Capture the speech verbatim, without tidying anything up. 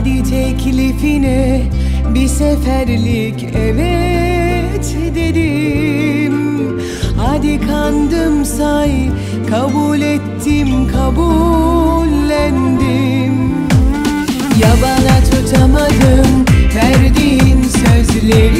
Hadi teklifine bir seferlik evet dedim. Hadi kandım say, kabul ettim, kabullendim. Ya bana tutamadım verdiğin sözleri,